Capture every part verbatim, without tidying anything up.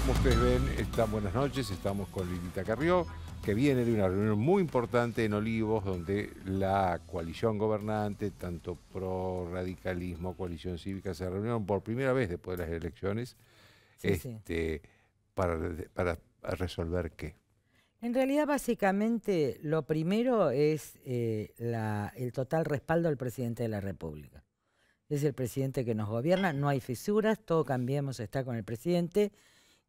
Como ustedes ven, están buenas noches, estamos con Elisa Carrió, que viene de una reunión muy importante en Olivos, donde la coalición gobernante, tanto pro-radicalismo, coalición cívica, se reunieron por primera vez después de las elecciones, sí, este, sí. Para, para resolver qué. En realidad, básicamente, lo primero es eh, la, el total respaldo al presidente de la República. Es el presidente que nos gobierna, no hay fisuras, todo Cambiemos está con el presidente.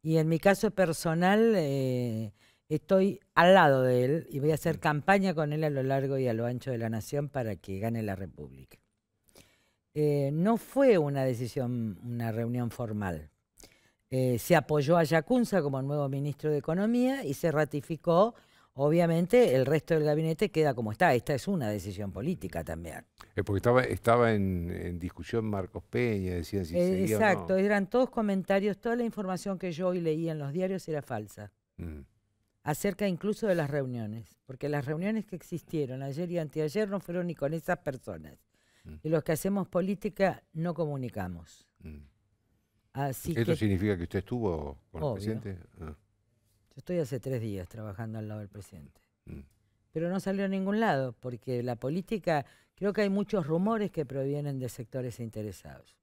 Y en mi caso personal, eh, estoy al lado de él y voy a hacer campaña con él a lo largo y a lo ancho de la nación para que gane la República. Eh, no fue una decisión, una reunión formal. Eh, se apoyó a Lacunza como nuevo ministro de Economía y se ratificó. Obviamente el resto del gabinete queda como está. Esta es una decisión política también. Eh, porque estaba, estaba en, en discusión Marcos Peña, decían si eh, seguía exacto, o no. Eran todos comentarios, toda la información que yo hoy leía en los diarios era falsa. Mm. Acerca incluso de las reuniones, porque las reuniones que existieron ayer y anteayer no fueron ni con esas personas. Mm. Y los que hacemos política no comunicamos. Mm. Así ¿Esto que, significa que usted estuvo con obvio. el presidente? Ah. Yo estoy hace tres días trabajando al lado del presidente. Mm. Pero no salió a ningún lado, porque la política, creo que hay muchos rumores que provienen de sectores interesados.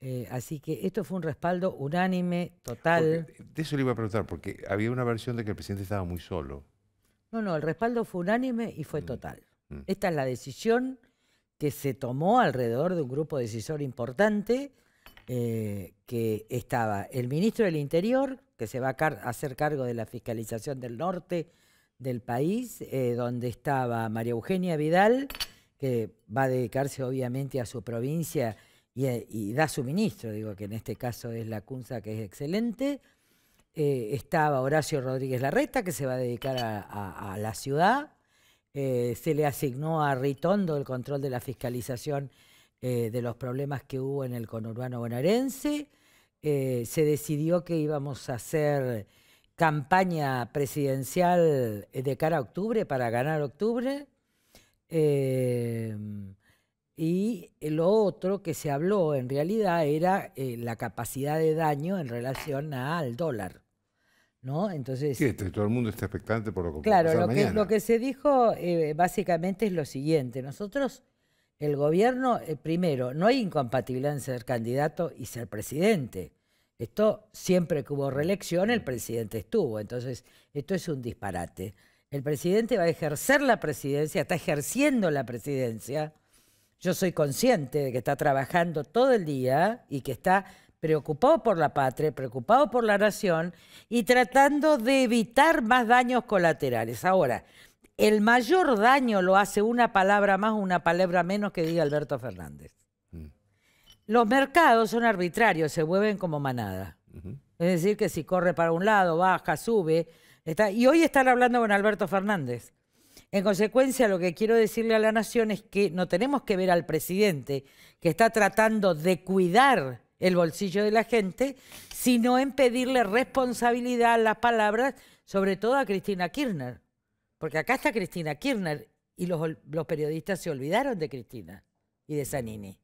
Eh, así que esto fue un respaldo unánime, total. Porque, de eso le iba a preguntar, porque había una versión de que el presidente estaba muy solo. No, no, el respaldo fue unánime y fue total. Mm. Mm. Esta es la decisión que se tomó alrededor de un grupo decisor importante, eh, que estaba el ministro del Interior, que se va a car- hacer cargo de la fiscalización del norte del país, eh, donde estaba María Eugenia Vidal, que va a dedicarse obviamente a su provincia y, y da su ministro, digo que en este caso es Lacunza, que es excelente. Eh, estaba Horacio Rodríguez Larreta, que se va a dedicar a, a, a la ciudad. Eh, se le asignó a Ritondo el control de la fiscalización eh, de los problemas que hubo en el conurbano bonaerense. Eh, se decidió que íbamos a hacer campaña presidencial de cara a octubre, para ganar octubre. Eh, y lo otro que se habló en realidad era eh, la capacidad de daño en relación a, al dólar, ¿no? Entonces, sí, todo el mundo está expectante por lo que claro, lo que, lo que se dijo eh, básicamente es lo siguiente. Nosotros... El gobierno, eh, primero, no hay incompatibilidad en ser candidato y ser presidente. Esto, siempre que hubo reelección, el presidente estuvo. Entonces, esto es un disparate. El presidente va a ejercer la presidencia, está ejerciendo la presidencia. Yo soy consciente de que está trabajando todo el día y que está preocupado por la patria, preocupado por la nación y tratando de evitar más daños colaterales. Ahora... El mayor daño lo hace una palabra más o una palabra menos que diga Alberto Fernández. Mm. Los mercados son arbitrarios, se mueven como manada. Uh-huh. Es decir, que si corre para un lado, baja, sube. Está... Y hoy están hablando con Alberto Fernández. En consecuencia, lo que quiero decirle a la nación es que no tenemos que ver al presidente que está tratando de cuidar el bolsillo de la gente, sino en pedirle responsabilidad a las palabras, sobre todo a Cristina Kirchner. Porque acá está Cristina Kirchner y los, los periodistas se olvidaron de Cristina y de Zanini.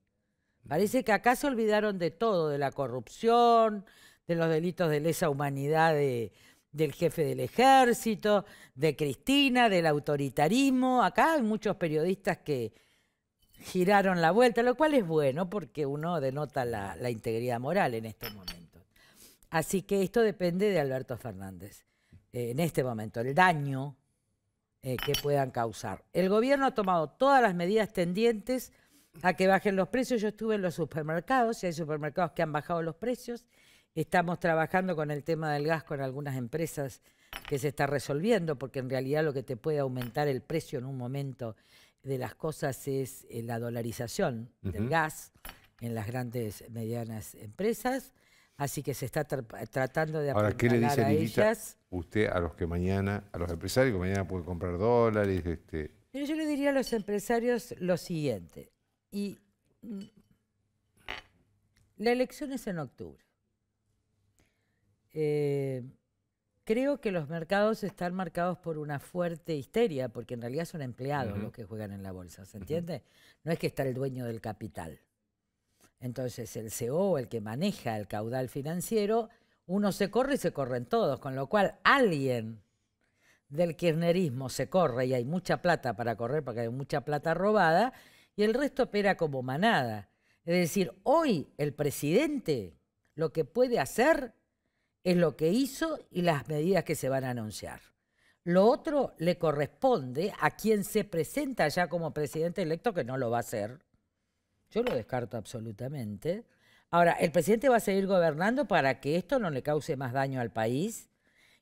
Parece que acá se olvidaron de todo, de la corrupción, de los delitos de lesa humanidad de, del jefe del ejército, de Cristina, del autoritarismo. Acá hay muchos periodistas que giraron la vuelta, lo cual es bueno porque uno denota la, la integridad moral en estos momentos. Así que esto depende de Alberto Fernández. Eh, en este momento, el daño... Eh, que puedan causar. El gobierno ha tomado todas las medidas tendientes a que bajen los precios. Yo estuve en los supermercados, y hay supermercados que han bajado los precios. Estamos trabajando con el tema del gas con algunas empresas que se está resolviendo, porque en realidad lo que te puede aumentar el precio en un momento de las cosas es eh, la dolarización uh-huh. del gas en las grandes, medianas empresas. Así que se está tra tratando de apuntalar. Ahora, ¿qué le dice a ellas? Usted a los que mañana, a los empresarios que mañana pueden comprar dólares. Este... Pero yo le diría a los empresarios lo siguiente. Y la elección es en octubre. Eh, creo que los mercados están marcados por una fuerte histeria, porque en realidad son empleados uh-huh. los que juegan en la bolsa, ¿se entiende? Uh-huh. No es que está el dueño del capital. Entonces el C E O, el que maneja el caudal financiero, uno se corre y se corren todos, con lo cual alguien del kirchnerismo se corre y hay mucha plata para correr porque hay mucha plata robada y el resto opera como manada. Es decir, hoy el presidente lo que puede hacer es lo que hizo y las medidas que se van a anunciar. Lo otro le corresponde a quien se presenta ya como presidente electo, que no lo va a hacer. Yo lo descarto absolutamente. Ahora, el presidente va a seguir gobernando para que esto no le cause más daño al país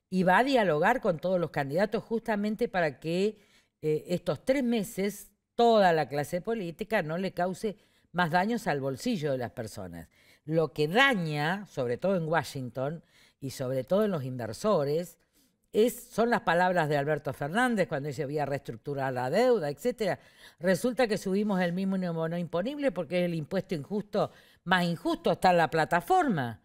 y va a dialogar con todos los candidatos justamente para que eh, estos tres meses toda la clase política no le cause más daños al bolsillo de las personas. Lo que daña, sobre todo en Washington y sobre todo en los inversores, es, son las palabras de Alberto Fernández cuando dice voy a reestructurar la deuda, etcétera. Resulta que subimos el mínimo no imponible porque es el impuesto injusto más injusto, está en la plataforma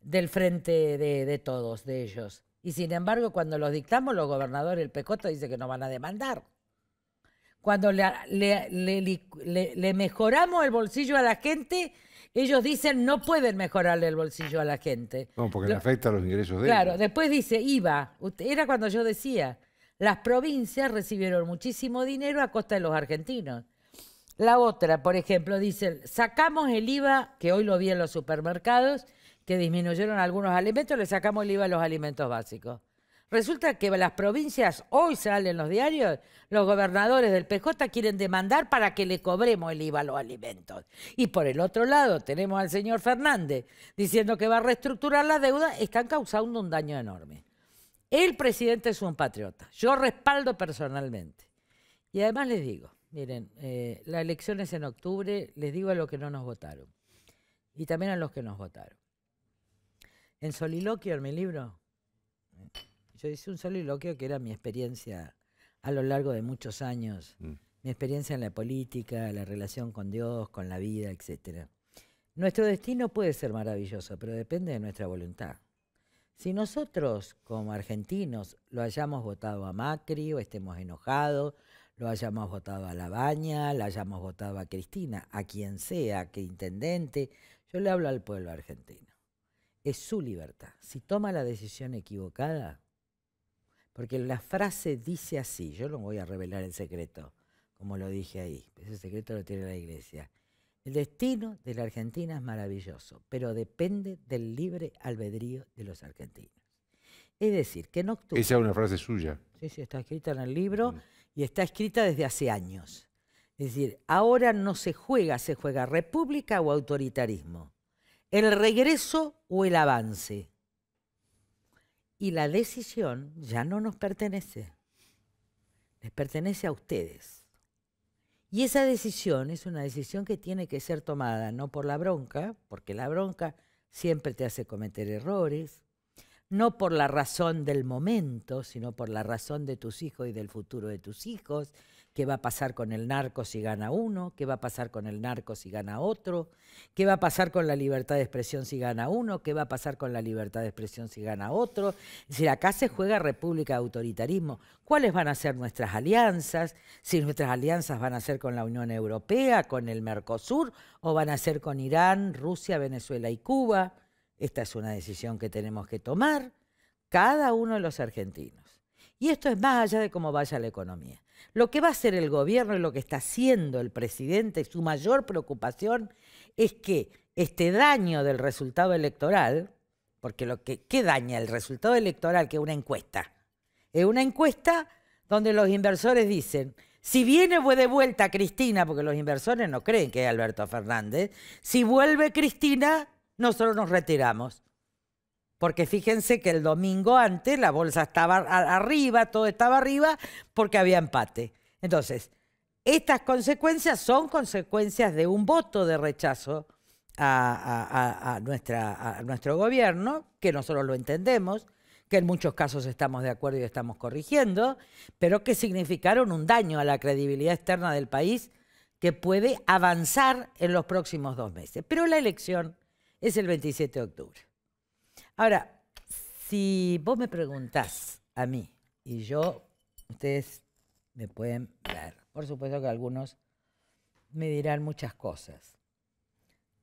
del frente de, de todos, de ellos. Y sin embargo, cuando los dictamos, los gobernadores, el Pichetto dice que nos van a demandar. Cuando le, le, le, le, le mejoramos el bolsillo a la gente, ellos dicen no pueden mejorarle el bolsillo a la gente. No, porque le afecta a los ingresos de ellos. Claro, después dice I V A. Era cuando yo decía, las provincias recibieron muchísimo dinero a costa de los argentinos. La otra, por ejemplo, dicen, sacamos el I V A, que hoy lo vi en los supermercados, que disminuyeron algunos alimentos, le sacamos el I V A a los alimentos básicos. Resulta que las provincias, hoy salen los diarios, los gobernadores del P J quieren demandar para que le cobremos el I V A a los alimentos. Y por el otro lado tenemos al señor Fernández diciendo que va a reestructurar la deuda, están causando un daño enorme. El presidente es un patriota, yo respaldo personalmente. Y además les digo, miren, eh, las elecciones en octubre, les digo a los que no nos votaron y también a los que nos votaron. En Soliloquio, en mi libro, yo hice un soliloquio que era mi experiencia a lo largo de muchos años, mm. mi experiencia en la política, la relación con Dios, con la vida, etcétera. Nuestro destino puede ser maravilloso, pero depende de nuestra voluntad. Si nosotros, como argentinos, lo hayamos votado a Macri o estemos enojados, lo hayamos votado a Labaña, lo hayamos votado a Cristina, a quien sea, que intendente, yo le hablo al pueblo argentino. Es su libertad. Si toma la decisión equivocada, porque la frase dice así, yo no voy a revelar el secreto, como lo dije ahí, ese secreto lo tiene la Iglesia. El destino de la Argentina es maravilloso, pero depende del libre albedrío de los argentinos. Es decir, que en octubre... Esa es una frase suya. Sí, sí, está escrita en el libro mm. y está escrita desde hace años. Es decir, ahora no se juega, se juega república o autoritarismo, el regreso o el avance. Y la decisión ya no nos pertenece, les pertenece a ustedes. Y esa decisión es una decisión que tiene que ser tomada, no por la bronca, porque la bronca siempre te hace cometer errores, no por la razón del momento, sino por la razón de tus hijos y del futuro de tus hijos, qué va a pasar con el narco si gana uno, qué va a pasar con el narco si gana otro, qué va a pasar con la libertad de expresión si gana uno, qué va a pasar con la libertad de expresión si gana otro. Es decir, acá se juega república de autoritarismo. ¿Cuáles van a ser nuestras alianzas? Si nuestras alianzas van a ser con la Unión Europea, con el Mercosur, o van a ser con Irán, Rusia, Venezuela y Cuba. Esta es una decisión que tenemos que tomar cada uno de los argentinos. Y esto es más allá de cómo vaya la economía. Lo que va a hacer el gobierno y lo que está haciendo el presidente, su mayor preocupación es que este daño del resultado electoral, porque lo que, ¿qué daña el resultado electoral? Que es una encuesta. Es una encuesta donde los inversores dicen... Si viene de vuelta Cristina, porque los inversores no creen que es Alberto Fernández, si vuelve Cristina, nosotros nos retiramos. Porque fíjense que el domingo antes la bolsa estaba arriba, todo estaba arriba, porque había empate. Entonces, estas consecuencias son consecuencias de un voto de rechazo a, a, a, a, nuestra, a nuestro gobierno, que nosotros lo entendemos, que en muchos casos estamos de acuerdo y estamos corrigiendo, pero que significaron un daño a la credibilidad externa del país que puede avanzar en los próximos dos meses. Pero la elección es el veintisiete de octubre. Ahora, si vos me preguntás a mí, y yo, ustedes me pueden ver, por supuesto que algunos me dirán muchas cosas,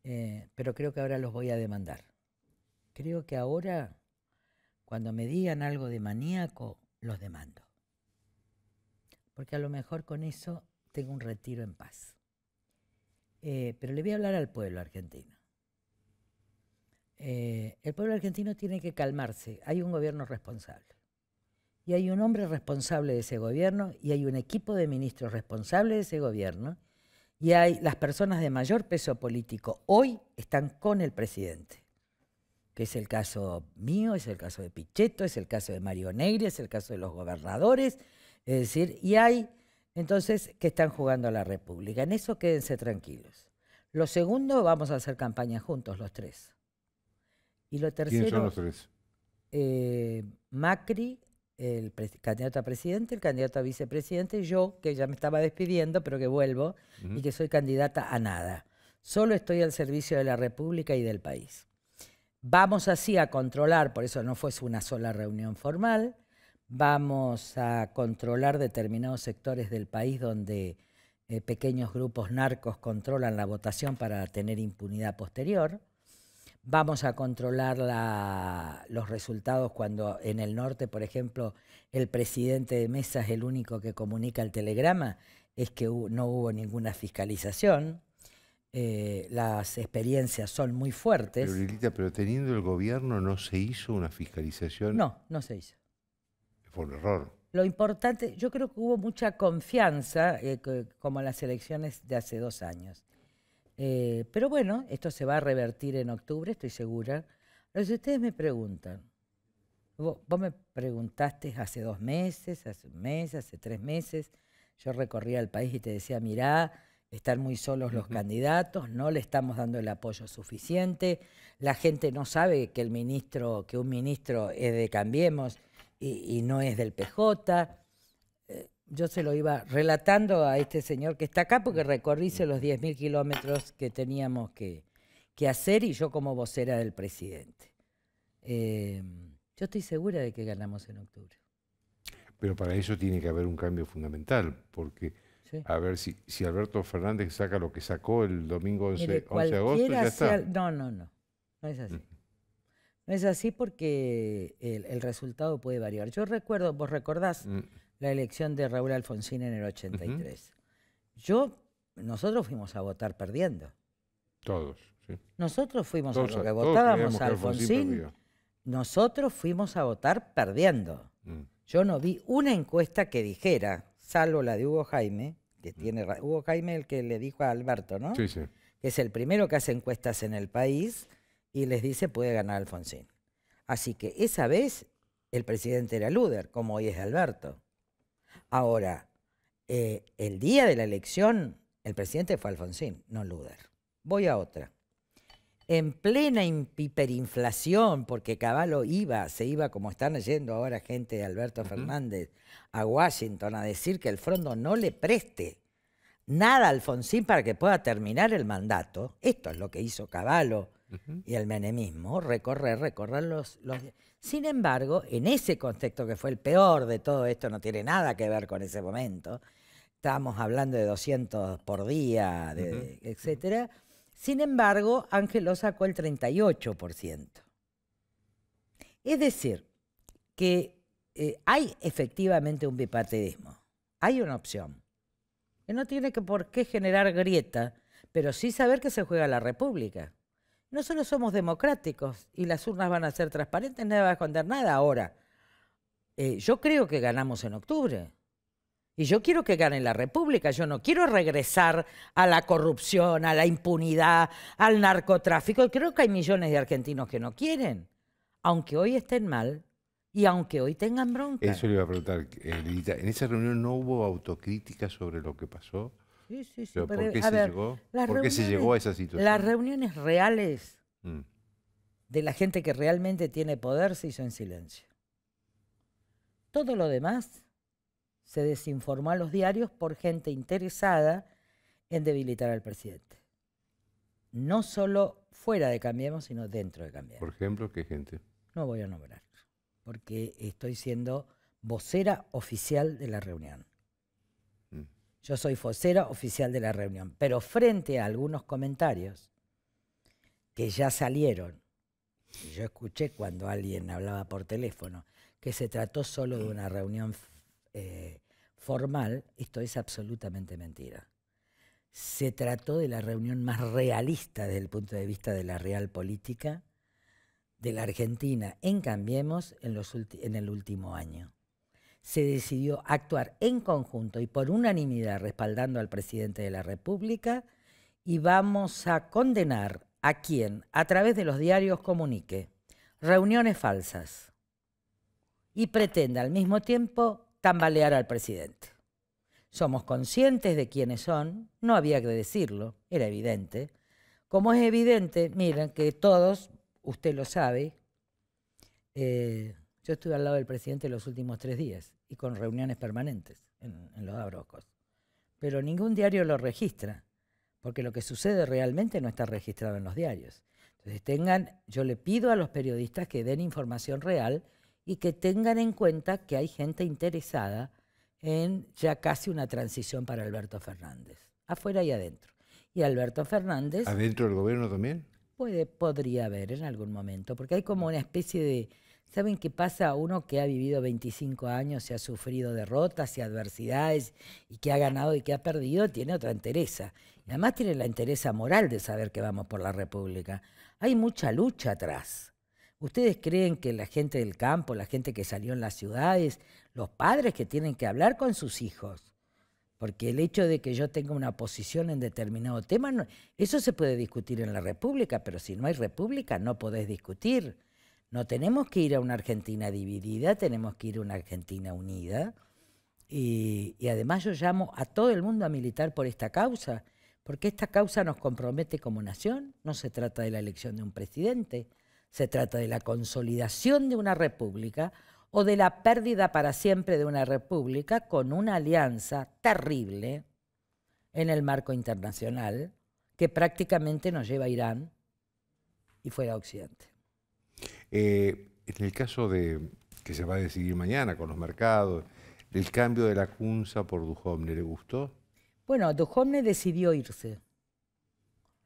eh, pero creo que ahora los voy a demandar. Creo que ahora, cuando me digan algo de maníaco, los demando. Porque a lo mejor con eso tengo un retiro en paz. Eh, pero le voy a hablar al pueblo argentino. Eh, el pueblo argentino tiene que calmarse. Hay un gobierno responsable. Y hay un hombre responsable de ese gobierno, y hay un equipo de ministros responsable de ese gobierno, y hay las personas de mayor peso político hoy están con el presidente, que es el caso mío, es el caso de Pichetto, es el caso de Mario Negri, es el caso de los gobernadores, es decir, y hay entonces que están jugando a la República. En eso quédense tranquilos. Lo segundo, vamos a hacer campaña juntos los tres. Y lo tercero, ¿quiénes son los tres? Eh, Macri, el candidato a presidente, el candidato a vicepresidente, yo, que ya me estaba despidiendo, pero que vuelvo, uh-huh. y que soy candidata a nada. Solo estoy al servicio de la República y del país. Vamos así a controlar, por eso no fue una sola reunión formal, vamos a controlar determinados sectores del país donde eh, pequeños grupos narcos controlan la votación para tener impunidad posterior. Vamos a controlar la, los resultados cuando en el norte, por ejemplo, el presidente de mesa es el único que comunica el telegrama, es que no hubo ninguna fiscalización, eh, las experiencias son muy fuertes. Pero Lilita, pero teniendo el gobierno, ¿no se hizo una fiscalización? No, no se hizo. Fue un error. Lo importante, yo creo que hubo mucha confianza, eh, como en las elecciones de hace dos años. Eh, pero bueno, esto se va a revertir en octubre, estoy segura. Pero si ustedes me preguntan, vos, vos me preguntaste hace dos meses, hace un mes, hace tres meses, yo recorría el país y te decía, mirá, están muy solos los uh-huh. candidatos, no le estamos dando el apoyo suficiente, la gente no sabe que el ministro, que un ministro es de Cambiemos y, y no es del P J. Yo se lo iba relatando a este señor que está acá porque recorríse los diez mil kilómetros que teníamos que, que hacer y yo como vocera del presidente. Eh, yo estoy segura de que ganamos en octubre. Pero para eso tiene que haber un cambio fundamental, porque sí. a ver si, si Alberto Fernández saca lo que sacó el domingo once de agosto, ya está. No, no, no, no es así. Mm. No es así porque el, el resultado puede variar. Yo recuerdo, vos recordás... Mm. la elección de Raúl Alfonsín en el ochenta y tres. Uh-huh. Yo, nosotros fuimos a votar perdiendo. Todos, sí. Nosotros fuimos todos, a lo que votábamos a Alfonsín, Alfonsín nosotros fuimos a votar perdiendo. Uh-huh. Yo no vi una encuesta que dijera, salvo la de Hugo Haime, que tiene uh-huh. Hugo Haime el que le dijo a Alberto, ¿no? Sí, sí. Que es el primero que hace encuestas en el país y les dice puede ganar Alfonsín. Así que esa vez el presidente era Luder, como hoy es Alberto. Ahora, eh, el día de la elección, el presidente fue Alfonsín, no Luder. Voy a otra. En plena hiperinflación, porque Cavallo iba, se iba como están yendo ahora gente de Alberto Fernández a Washington a decir que el Fondo no le preste nada a Alfonsín para que pueda terminar el mandato. Esto es lo que hizo Cavallo uh-huh. y el menemismo, recorrer, recorrer los... los Sin embargo, en ese contexto que fue el peor de todo esto, no tiene nada que ver con ese momento, estábamos hablando de doscientos por día, de, uh-huh. etcétera. Sin embargo, Ángeló sacó el treinta y ocho por ciento. Es decir, que eh, hay efectivamente un bipartidismo, hay una opción, que no tiene que por qué generar grieta, pero sí saber que se juega la República. No solo somos democráticos y las urnas van a ser transparentes, nadie va a esconder nada ahora. Eh, yo creo que ganamos en octubre. Y yo quiero que gane la República. Yo no quiero regresar a la corrupción, a la impunidad, al narcotráfico. Y creo que hay millones de argentinos que no quieren. Aunque hoy estén mal y aunque hoy tengan bronca. Eso le iba a preguntar, Lilita. ¿En esa reunión no hubo autocrítica sobre lo que pasó? Sí, sí, sí. Pero ¿por qué, se, ver, llegó? ¿Por qué se llegó a esa situación? Las reuniones reales mm. de la gente que realmente tiene poder se hizo en silencio. Todo lo demás se desinformó a los diarios por gente interesada en debilitar al presidente. No solo fuera de Cambiemos, sino dentro de Cambiemos. Por ejemplo, ¿qué gente? No voy a nombrar, porque estoy siendo vocera oficial de la reunión. Yo soy vocera oficial de la reunión, pero frente a algunos comentarios que ya salieron yo escuché cuando alguien hablaba por teléfono que se trató solo de una reunión eh, formal, esto es absolutamente mentira. Se trató de la reunión más realista desde el punto de vista de la real política de la Argentina en Cambiemos en, los en el último año. Se decidió actuar en conjunto y por unanimidad respaldando al presidente de la República, y vamos a condenar a quien a través de los diarios comunique reuniones falsas y pretenda al mismo tiempo tambalear al presidente. Somos conscientes de quiénes son, no había que decirlo, era evidente. Como es evidente, miren que todos, usted lo sabe, eh, yo estuve al lado del presidente los últimos tres días y con reuniones permanentes en, en los abrocos. Pero ningún diario lo registra, porque lo que sucede realmente no está registrado en los diarios. Entonces tengan, yo le pido a los periodistas que den información real y que tengan en cuenta que hay gente interesada en ya casi una transición para Alberto Fernández, afuera y adentro. Y Alberto Fernández... ¿Adentro del gobierno también? Puede, podría haber en algún momento, porque hay como una especie de... ¿Saben qué pasa? Uno que ha vivido veinticinco años y ha sufrido derrotas y adversidades y que ha ganado y que ha perdido, tiene otra entereza. Y además tiene la entereza moral de saber que vamos por la República. Hay mucha lucha atrás. ¿Ustedes creen que la gente del campo, la gente que salió en las ciudades, los padres que tienen que hablar con sus hijos? Porque el hecho de que yo tenga una posición en determinado tema, no, eso se puede discutir en la República, pero si no hay República no podés discutir. No tenemos que ir a una Argentina dividida, tenemos que ir a una Argentina unida. Y, y además yo llamo a todo el mundo a militar por esta causa, porque esta causa nos compromete como nación. No se trata de la elección de un presidente, se trata de la consolidación de una república o de la pérdida para siempre de una república con una alianza terrible en el marco internacional que prácticamente nos lleva a Irán y fuera a Occidente. Eh, en el caso de que se va a decidir mañana con los mercados, el cambio de Lacunza por Dujovne, ¿le gustó? Bueno, Dujovne decidió irse.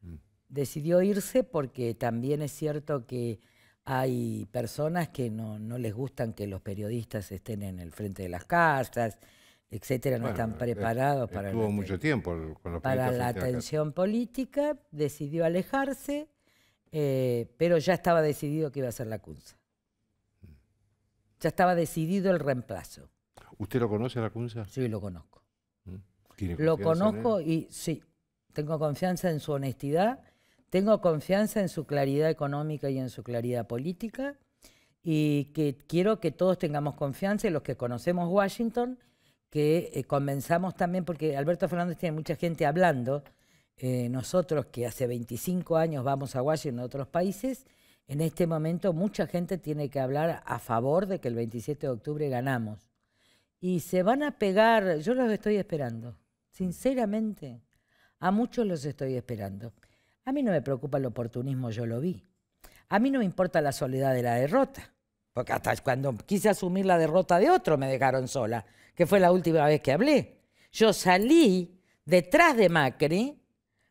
Mm. Decidió irse porque también es cierto que hay personas que no, no les gustan que los periodistas estén en el frente de las casas, etcétera, no bueno, están preparados eh, para... Estuvo el, mucho tiempo con los para periodistas la atención la política, decidió alejarse. Eh, pero ya estaba decidido que iba a ser Lacunza. Ya estaba decidido el reemplazo. ¿Usted lo conoce, Lacunza? Sí, lo conozco. ¿Tiene lo conozco y sí, tengo confianza en su honestidad, tengo confianza en su claridad económica y en su claridad política, y que quiero que todos tengamos confianza, y los que conocemos Washington, que eh, comenzamos también, porque Alberto Fernández tiene mucha gente hablando. Eh, nosotros que hace veinticinco años vamos a Washington y otros países, en este momento mucha gente tiene que hablar a favor de que el veintisiete de octubre ganamos. Y se van a pegar, yo los estoy esperando, sinceramente, a muchos los estoy esperando. A mí no me preocupa el oportunismo, yo lo vi. A mí no me importa la soledad de la derrota, porque hasta cuando quise asumir la derrota de otro me dejaron sola, que fue la última vez que hablé. Yo salí detrás de Macri,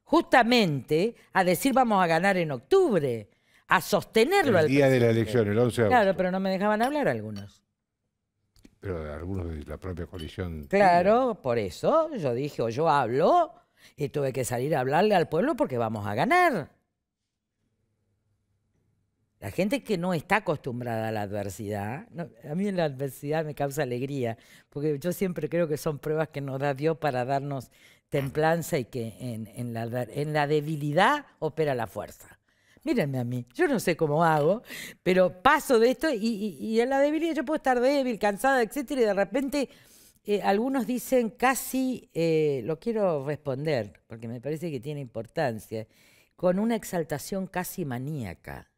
justamente a decir vamos a ganar en octubre, a sostenerlo. El día al de la elección, el once de agosto. Claro, pero no me dejaban hablar algunos. Pero algunos de la propia coalición. Claro, tiene. Por eso yo dije, o yo hablo, y tuve que salir a hablarle al pueblo porque vamos a ganar. La gente que no está acostumbrada a la adversidad, no, a mí la adversidad me causa alegría, porque yo siempre creo que son pruebas que nos da Dios para darnos templanza y que en, en, la, en la debilidad opera la fuerza. Mírenme a mí, yo no sé cómo hago, pero paso de esto y, y, y en la debilidad yo puedo estar débil, cansada, etcétera, y de repente eh, algunos dicen casi, eh, lo quiero responder, porque me parece que tiene importancia, con una exaltación casi maníaca,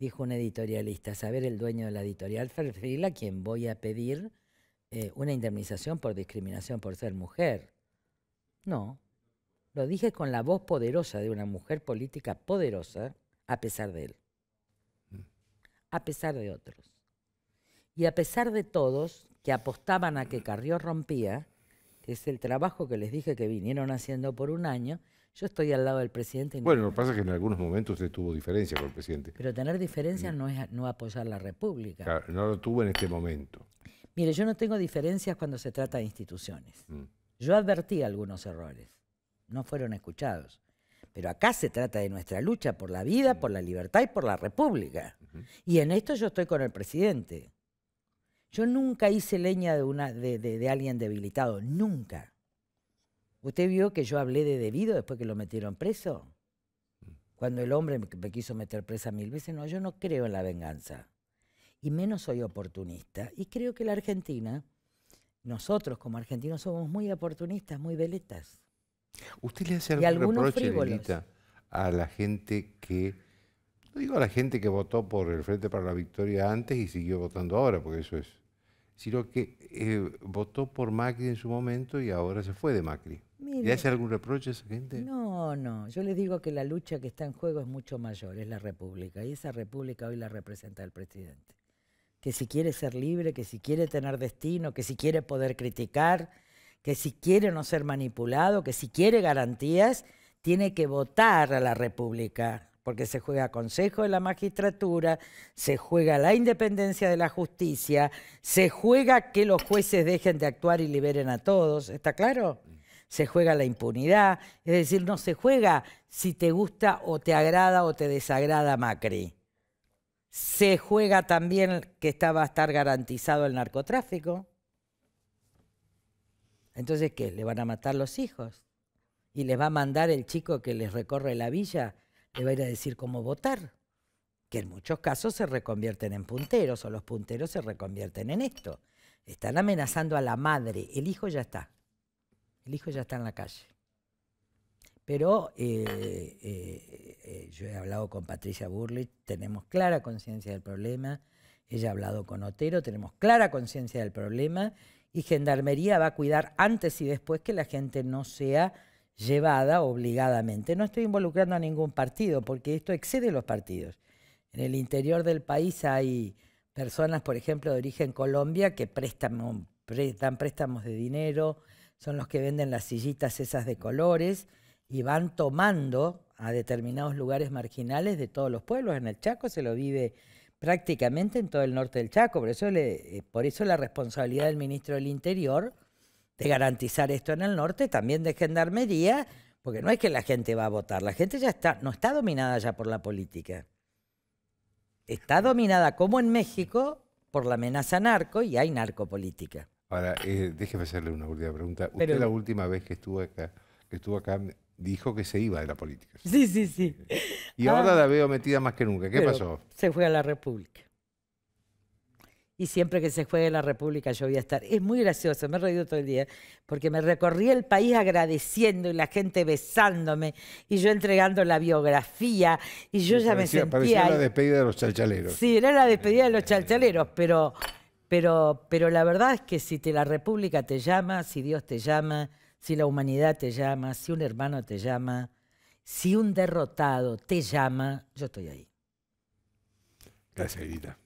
dijo un editorialista, a saber el dueño de la editorial Perfil, a quien voy a pedir eh, una indemnización por discriminación por ser mujer. No, lo dije con la voz poderosa de una mujer política poderosa, a pesar de él, a pesar de otros. Y a pesar de todos que apostaban a que Carrió rompía, que es el trabajo que les dije que vinieron haciendo por un año, Yo estoy al lado del presidente. Y bueno, lo que pasa es que en algunos momentos usted tuvo diferencias con el presidente. Pero tener diferencias no es no apoyar la República. Claro, no lo tuvo en este momento. Mire, yo no tengo diferencias cuando se trata de instituciones. Mm. Yo advertí algunos errores. No fueron escuchados. Pero acá se trata de nuestra lucha por la vida, mm. por la libertad y por la República. Uh-huh. Y en esto yo estoy con el presidente. Yo nunca hice leña de, una, de, de, de alguien debilitado. Nunca. ¿Usted vio que yo hablé de Debido después que lo metieron preso? Cuando el hombre me quiso meter presa mil veces. No, yo no creo en la venganza. Y menos soy oportunista. Y creo que la Argentina, nosotros como argentinos somos muy oportunistas, muy veletas. ¿Usted le hace algún reproche, Lilita, a la gente que... No digo a la gente que votó por el Frente para la Victoria antes y siguió votando ahora, porque eso es... sino que eh, votó por Macri en su momento y ahora se fue de Macri. Mire, ¿le hace algún reproche a esa gente? No, no. Yo les digo que la lucha que está en juego es mucho mayor, es la República. Y esa República hoy la representa el presidente. Que si quiere ser libre, que si quiere tener destino, que si quiere poder criticar, que si quiere no ser manipulado, que si quiere garantías, tiene que votar a la República. Porque se juega Consejo de la Magistratura, se juega la independencia de la justicia, se juega que los jueces dejen de actuar y liberen a todos, ¿está claro? Se juega la impunidad, es decir, no se juega si te gusta o te agrada o te desagrada Macri. Se juega también que está, va a estar garantizado el narcotráfico. Entonces, ¿qué? ¿Le van a matar los hijos? ¿Y les va a mandar el chico que les recorre la villa? Le va a ir a decir cómo votar, que en muchos casos se reconvierten en punteros o los punteros se reconvierten en esto. Están amenazando a la madre, el hijo ya está, el hijo ya está en la calle. Pero eh, eh, eh, yo he hablado con Patricia Bullrich, tenemos clara conciencia del problema, ella ha hablado con Otero, tenemos clara conciencia del problema y Gendarmería va a cuidar antes y después que la gente no sea... llevada obligadamente. No estoy involucrando a ningún partido porque esto excede los partidos. En el interior del país hay personas, por ejemplo, de origen Colombia que prestan, prestan préstamos de dinero, son los que venden las sillitas esas de colores y van tomando a determinados lugares marginales de todos los pueblos. En el Chaco se lo vive prácticamente en todo el norte del Chaco, por eso, le, por eso la responsabilidad del ministro del Interior de garantizar esto en el norte, también de Gendarmería, porque no es que la gente va a votar, la gente ya está, no está dominada ya por la política. Está dominada, como en México, por la amenaza narco y hay narcopolítica. Ahora, eh, déjeme hacerle una última pregunta. Usted Pero, la última vez que estuvo acá, que estuvo acá dijo que se iba de la política. Sí, sí, sí. Y ahora ah, la veo metida más que nunca. ¿Qué pasó? Se fue a la República. Y siempre que se juegue la República yo voy a estar. Es muy gracioso, me he reído todo el día, porque me recorrí el país agradeciendo y la gente besándome, y yo entregando la biografía, y yo ya me sentía... Parecía la despedida de los chalchaleros. Sí, era la despedida de los chalchaleros, pero, pero, pero la verdad es que si te, la República te llama, si Dios te llama, si la humanidad te llama, si un hermano te llama, si un derrotado te llama, yo estoy ahí. Gracias, Elita.